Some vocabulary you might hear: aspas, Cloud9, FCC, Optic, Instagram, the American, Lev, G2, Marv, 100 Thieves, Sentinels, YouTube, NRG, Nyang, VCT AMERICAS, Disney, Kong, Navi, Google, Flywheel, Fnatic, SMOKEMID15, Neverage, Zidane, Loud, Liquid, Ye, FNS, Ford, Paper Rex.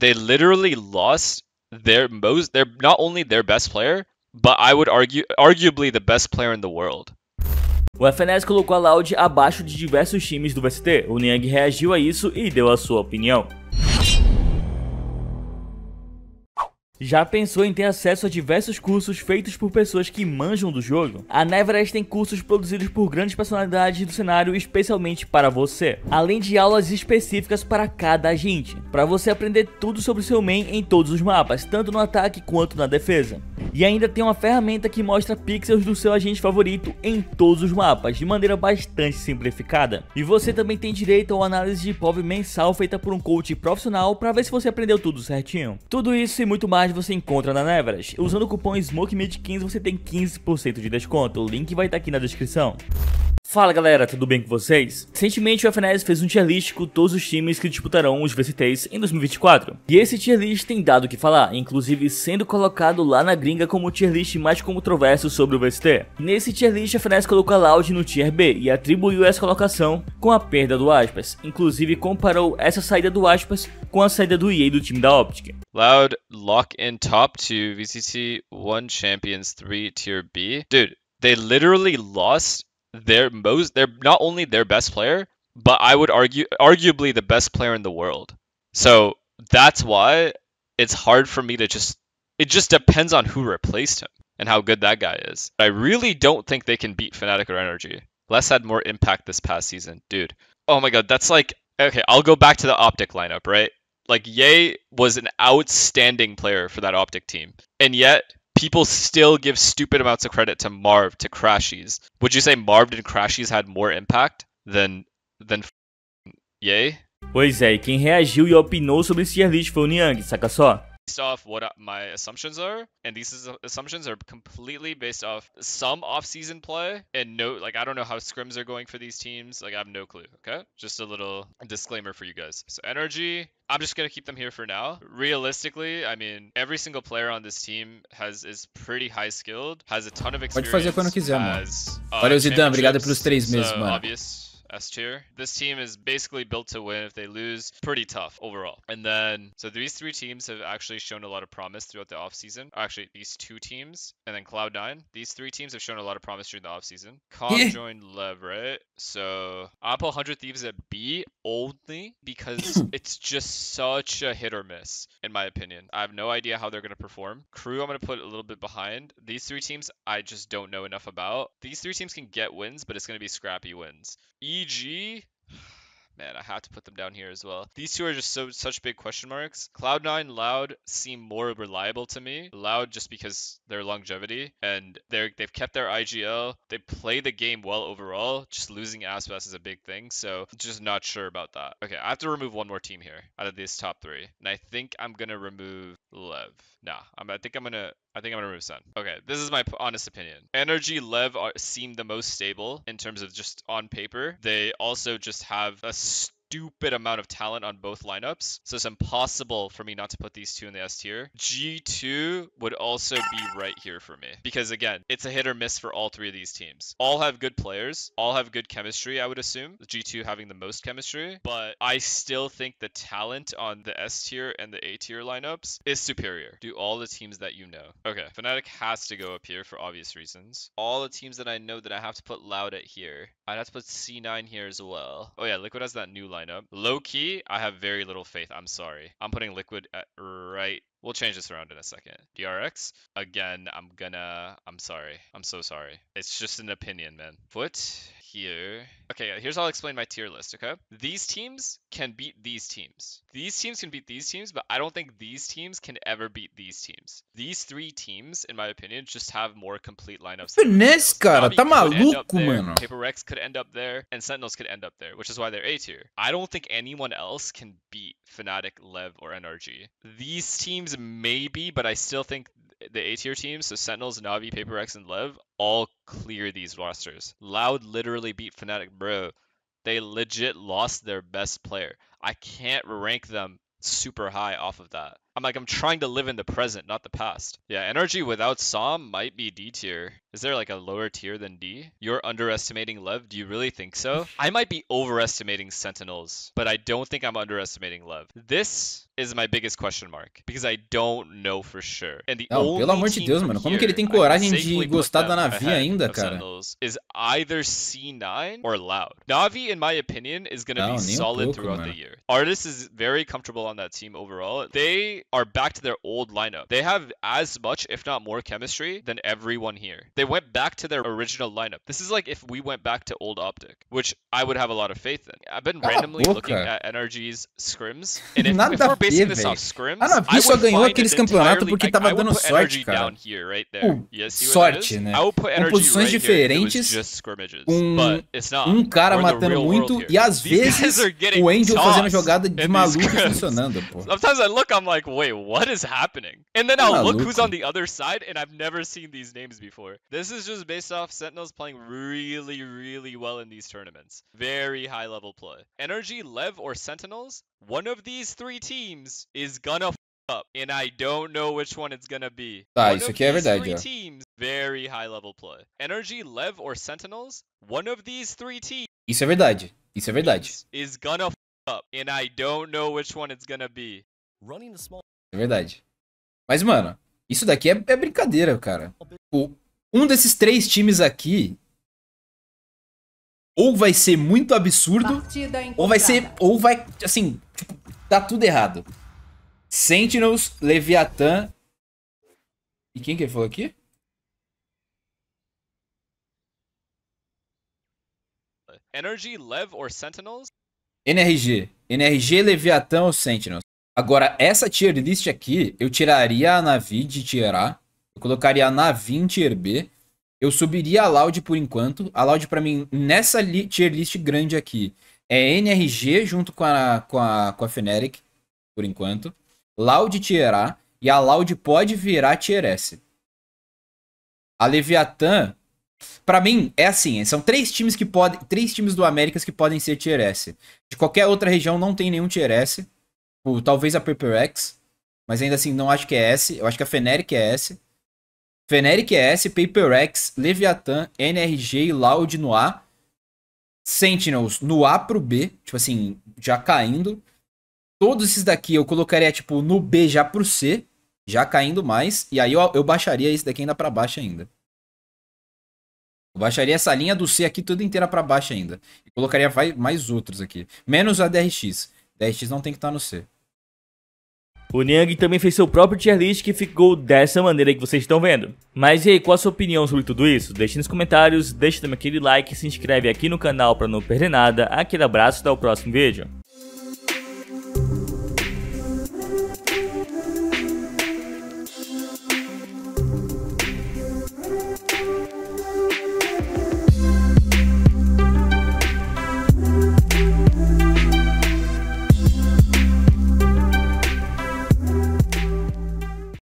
They literally lost their not only their best player, but I would argue arguably the best player in the world. O FNS colocou a Loud abaixo de diversos times do VCT. O Nyang reagiu a isso e deu a sua opinião. Já pensou em ter acesso a diversos cursos feitos por pessoas que manjam do jogo? A Neverest tem cursos produzidos por grandes personalidades do cenário especialmente para você, além de aulas específicas para cada agente, para você aprender tudo sobre seu main em todos os mapas, tanto no ataque quanto na defesa. E ainda tem uma ferramenta que mostra pixels do seu agente favorito em todos os mapas, de maneira bastante simplificada. E você também tem direito a uma análise de POV mensal feita por um coach profissional para ver se você aprendeu tudo certinho. Tudo isso e muito mais você encontra na Neverage. Usando o cupom SMOKEMID15 você tem 15% de desconto, o link vai estar aqui na descrição. Fala galera, tudo bem com vocês? Recentemente o FNS fez um tier list com todos os times que disputarão os VCTs em 2024. E esse tier list tem dado o que falar, inclusive sendo colocado lá na gringa como o tier list mais controverso sobre o VCT. Nesse tier list a FNS colocou a Loud no tier B e atribuiu essa colocação com a perda do aspas. Inclusive comparou essa saída do aspas com a saída do Ye do time da Optic. Loud lock in top 2 VCT 1 champions 3 tier B. Dude, they literally lost they're not only their best player, but I would argue arguably the best player in the world. So that's why it's hard for me to it just depends on who replaced him and how good that guy is. I really don't think they can beat Fnatic or NRG. Les had more impact this past season, dude. Oh my god, that's like, okay, I'll go back to the Optic lineup, right? Like Ye was an outstanding player for that Optic team, and yet people still give stupid amounts of credit to Marv, to Crashies. Would you say Marv and Crashies had more impact than Ye? Pois é, e quem reagiu e opinou sobre esse tier list foi o Nyang, saca só. Based off what my assumptions are, and these assumptions are completely based off some off-season play, and no, like I don't know how scrims are going for these teams. Like I have no clue. Okay, just a little disclaimer for you guys. So NRG, I'm just gonna keep them here for now. Realistically, I mean, every single player on this team is pretty high skilled, has a ton of experience. Pode fazer quando quiser, mano. Valeu, Zidane. Obrigado pelos 3 meses, mano. Obvious. S tier. This team is basically built to win. If they lose, pretty tough overall. And then, so these 3 teams have actually shown a lot of promise throughout the offseason. Actually, these 2 teams, and then Cloud9. These 3 teams have shown a lot of promise during the offseason. Kong joined Lev, right? So I put 100 Thieves at B only because it's just such a hit or miss, in my opinion. I have no idea how they're going to perform. Crew, I'm going to put a little bit behind. These 3 teams, I just don't know enough about. These 3 teams can get wins, but it's going to be scrappy wins. EG, man, I have to put them down here as well. These 2 are just such big question marks. Cloud9, Loud seem more reliable to me. Loud just because their longevity and they've kept their IGL. They play the game well overall. Just losing aspas is a big thing, so just not sure about that. Okay, I have to remove one more team here out of these top 3, and I think I'm gonna remove Lev. Nah, I think I'm gonna remove Sun. Okay, this is my honest opinion. NRG, Lev seem the most stable in terms of just on paper. They also just have a stupid amount of talent on both lineups, so it's impossible for me not to put these 2 in the S tier. G2 would also be right here for me because again, it's a hit or miss for all 3 of these teams. All have good players, all have good chemistry. I would assume G2 having the most chemistry, but I still think the talent on the S tier and the A tier lineups is superior to all the teams that you know. Okay, Fnatic has to go up here for obvious reasons. All the teams that I know that I have to put Loud at here. I'd have to put C9 here as well. Oh yeah, Liquid has that new line. Low key, I have very little faith. I'm sorry. I'm putting Liquid at right. We'll change this around in a second. DRX, again, I'm sorry. I'm so sorry. It's just an opinion, man. Put here. Okay, here's how I'll explain my tier list, okay? These teams can beat these teams. These teams can beat these teams, but I don't think these teams can ever beat these teams. These 3 teams, in my opinion, just have more complete lineups. FNS, cara, tá maluco, mano. Paper Rex could end up there, and Sentinels could end up there, which is why they're A tier. I don't think anyone else can beat Fnatic, Lev, or NRG. These teams maybe, but I still think the A tier teams, so Sentinels, Navi, Paper Rex, and Lev, all clear these rosters. Loud literally beat Fnatic, bro. They legit lost their best player. I can't rank them super high off of that. I'm trying to live in the present, not the past. Yeah, NRG without Som might be D tier. Is there like a lower tier than D? You're underestimating Lev? Do you really think so? I might be overestimating Sentinels, but I don't think I'm underestimating Lev. This is my biggest question mark, because I don't know for sure. And the não, pelo amor de Deus, mano, como que ele tem coragem de gostar da Navi ainda, cara? Is either C9 or Loud. Navi, in my opinion, is going to be solid throughout the year. Artis is very comfortable on that team overall. They are back to their old lineup. They have as much, if not more, chemistry than everyone here. They went back to their original lineup. This is like if we went back to old Optic, which I would have a lot of faith in. I've been randomly looking at NRG's scrims, and if we're basing this off scrims, I would find it entirely, I would put NRG down here, right there. Sorte, né? I would put NRG right here if it was just scrimmages, but it's not. Cara matando muito e às vezes o Angel fazendo jogada de maluco funcionando, pô. Sometimes I look, I'm like, wait, what is happening? And then I'll look who's on the other side, and I've never seen these names before. This is just based off Sentinels playing really, really well in these tournaments. Very high level play. NRG, Lev, or Sentinels, one of these three teams is gonna f up, and I don't know which one it's gonna be. Ah, isso aqui é verdade, ó. Very high level play. NRG, Lev, or Sentinels, one of these three teams. Isso é verdade. Isso é verdade. Is gonna f up, and I don't know which one it's gonna be. Running the small. É verdade. Mas mano, isso daqui é brincadeira, cara. Um desses três times aqui ou vai ser muito absurdo, ou vai assim, tipo, tá tudo errado. Sentinels, Leviathan e quem que ele falou aqui? NRG, Lev or Sentinels? NRG, Leviathan ou Sentinels. Agora, essa tier list aqui, eu tiraria a Navi de tier A, eu colocaria a Navi em tier B, eu subiria a Loud por enquanto. A Loud pra mim, nessa tier list grande aqui, é NRG junto com a Fnatic, por enquanto. Loud tier A, e a Loud pode virar tier S. A Leviathan, pra mim, é assim, são três times do Américas que podem ser tier S. De qualquer outra região não tem nenhum tier S. Ou talvez a Paper Rex, mas ainda assim não acho que é S. Eu acho que a Fnatic é S. Fnatic é S, Paper Rex, Leviathan, NRG e Loud no A. Sentinels no A pro B, tipo assim, já caindo. Todos esses daqui eu colocaria tipo no B já pro C, já caindo mais. E aí eu baixaria esse daqui ainda pra baixo ainda. Eu baixaria essa linha do C aqui toda inteira pra baixo ainda. E colocaria mais outros aqui, menos a DRX. DRX não tem que estar no C. O Nyang também fez seu próprio tier list que ficou dessa maneira que vocês estão vendo. Mas e aí, qual a sua opinião sobre tudo isso? Deixe nos comentários, deixe também aquele like, se inscreve aqui no canal para não perder nada. Aquele abraço e até o próximo vídeo.